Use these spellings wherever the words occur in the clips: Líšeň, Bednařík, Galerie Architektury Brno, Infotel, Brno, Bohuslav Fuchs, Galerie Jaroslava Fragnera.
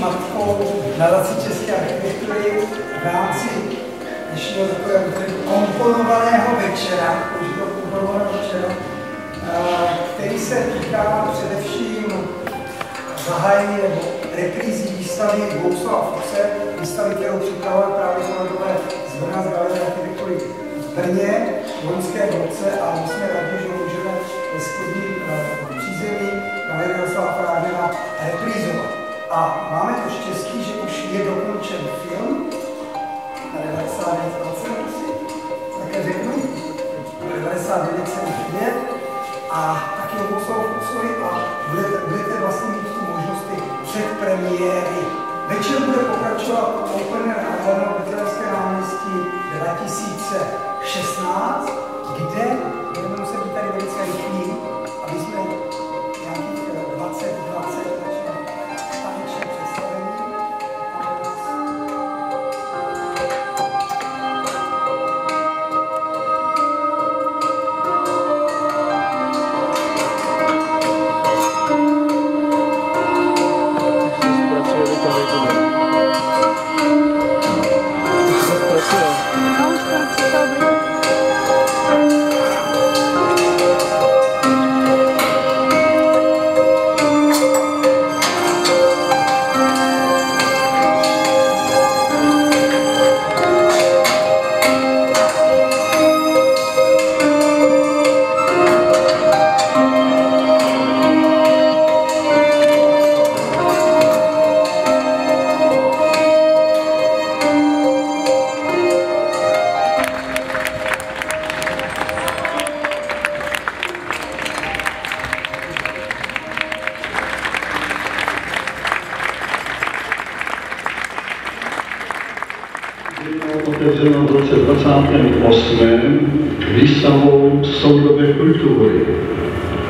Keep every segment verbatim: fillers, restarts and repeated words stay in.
matkou na Lacičeské architektury v rámci dnešního takového komponovaného večera, už bylo komponovaného večera, který se týká především zahájení nebo reprízí výstavy Bohuslava Fuchse, výstavy, kterou připravovali právě kolegové z Brna z Galerie architektury v Brně, v loňském roce, a my jsme rádi, že můžeme ve spodním přízemí Galerie Jaroslava Farágnera reprízovat. A máme to štěstí, že už je dokončen film na devadesát devět procent, také řeknu, na devadesát devět procent, a taky o Bohuslavu Fuchsovi, a budete, budete vlastně mít tu možnosti předpremiéry. Večer bude pokračovat open air na Petrovské náměstí dva tisíce šestnáct, kde budeme muset být tady velice rychlí, aby jsme nějakých dvacet dvacet otevřenou v roce dvacátém osmém výstavou soudobé kultury.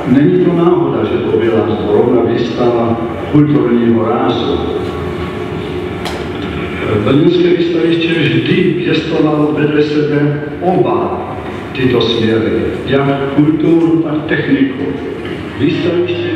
Není to náhoda, že to byla zrovna výstava kulturního rázu. Brněnské výstaviště vždy pěstovalo vedle sebe oba tyto směry, jak kulturu, tak techniku. Výstaviště